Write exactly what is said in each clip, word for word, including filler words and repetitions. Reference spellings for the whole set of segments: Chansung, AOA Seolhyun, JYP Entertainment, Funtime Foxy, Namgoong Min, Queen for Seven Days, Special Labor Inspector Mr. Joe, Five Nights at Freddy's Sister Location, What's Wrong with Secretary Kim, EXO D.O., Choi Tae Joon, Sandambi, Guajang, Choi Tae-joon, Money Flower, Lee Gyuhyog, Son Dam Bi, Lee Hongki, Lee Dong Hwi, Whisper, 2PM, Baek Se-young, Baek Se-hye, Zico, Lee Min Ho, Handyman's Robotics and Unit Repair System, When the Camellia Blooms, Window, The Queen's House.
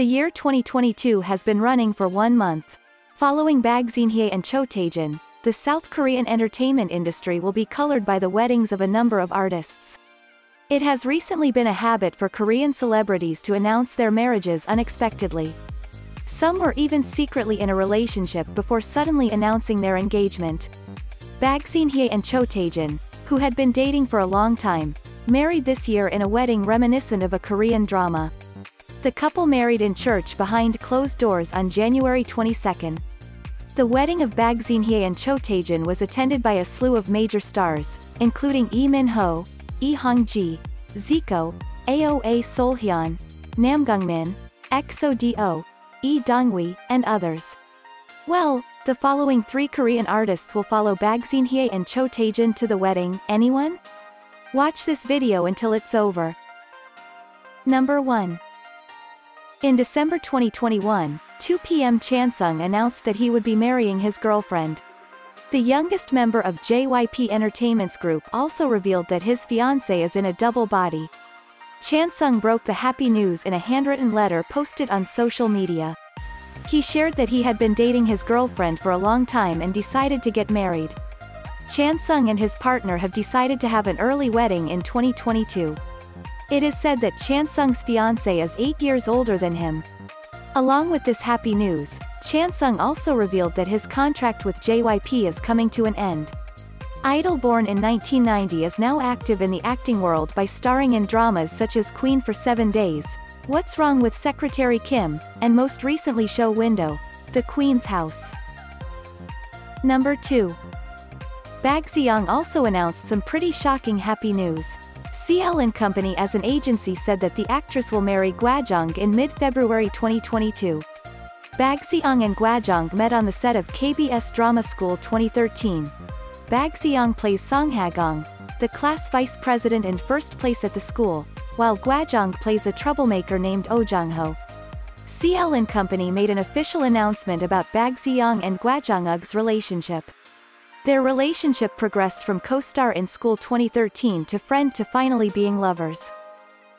the year twenty twenty-two has been running for one month. Following Baek Se-young and Choi Tae Joon, the South Korean entertainment industry will be colored by the weddings of a number of artists. It has recently been a habit for Korean celebrities to announce their marriages unexpectedly. Some were even secretly in a relationship before suddenly announcing their engagement. Baek Se-hye and Choi Tae-joon, who had been dating for a long time, married this year in a wedding reminiscent of a Korean drama. The couple married in church behind closed doors on January twenty-second. The wedding of Baek Se-hye and Choi Tae-joon was attended by a slew of major stars, including Lee Min Ho, Lee Hongki, Zico, A O A Seolhyun, Namgoong Min, EXO D O, Lee Dong Hwi, and others. Well, the following three Korean artists will follow Baek Se-hye and Choi Tae-joon to the wedding. Anyone? Watch this video until it's over. Number one. In December twenty twenty-one, two P M Chansung announced that he would be marrying his girlfriend. The youngest member of J Y P Entertainment's group also revealed that his fiancée is in a double body. Chansung broke the happy news in a handwritten letter posted on social media. He shared that he had been dating his girlfriend for a long time and decided to get married. Chansung and his partner have decided to have an early wedding in twenty twenty-two. It is said that Chansung's fiancée is eight years older than him. Along with this happy news, Chansung also revealed that his contract with J Y P is coming to an end. Idol born in nineteen ninety is now active in the acting world by starring in dramas such as Queen for Seven Days, What's Wrong with Secretary Kim, and most recently show Window, The Queen's House. Number two. Baek Se-young also announced some pretty shocking happy news. C L and Company as an agency said that the actress will marry Guajang in mid-February twenty twenty-two. Baek Se-young and Guajang met on the set of K B S Drama School twenty thirteen. Baek Se-young plays Song Ha-gong, the class vice president and first place at the school, while Guajang plays a troublemaker named Oh Jung-ho. C L and Company made an official announcement about Baek Se-young and Guajang's relationship. Their relationship progressed from co-star in school twenty thirteen to friend to finally being lovers.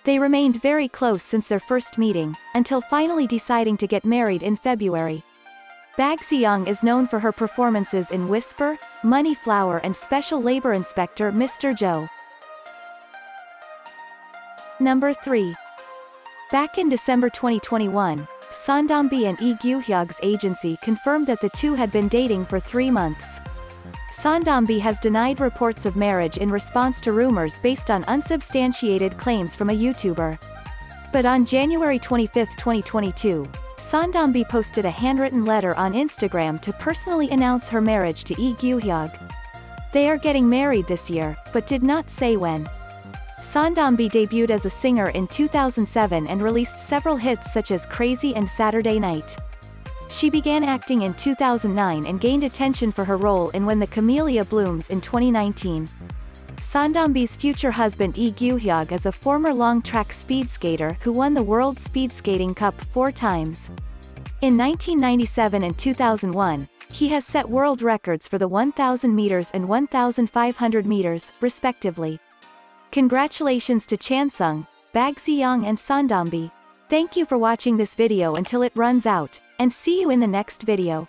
They remained very close since their first meeting, until finally deciding to get married in February. Baek Se-young is known for her performances in Whisper, Money Flower and Special Labor Inspector Mister Joe. Number three. Back in December twenty twenty-one, Son Dam Bi and Lee Gyuhyog's agency confirmed that the two had been dating for three months. Sandambi has denied reports of marriage in response to rumors based on unsubstantiated claims from a YouTuber. But on January twenty-fifth twenty twenty-two, Sandambi posted a handwritten letter on Instagram to personally announce her marriage to Lee Gyuhyog. They are getting married this year, but did not say when. Sandambi debuted as a singer in two thousand seven and released several hits such as Crazy and Saturday Night. She began acting in two thousand nine and gained attention for her role in When the Camellia Blooms in twenty nineteen. Sandambi's future husband Lee Gyuhyog is a former long-track speed skater who won the World Speed Skating Cup four times. In nineteen ninety-seven and two thousand one, he has set world records for the one thousand meters and one thousand five hundred meters, respectively. Congratulations to Chansung, Baek Se-young and Sandambi. Thank you for watching this video until it runs out, and see you in the next video.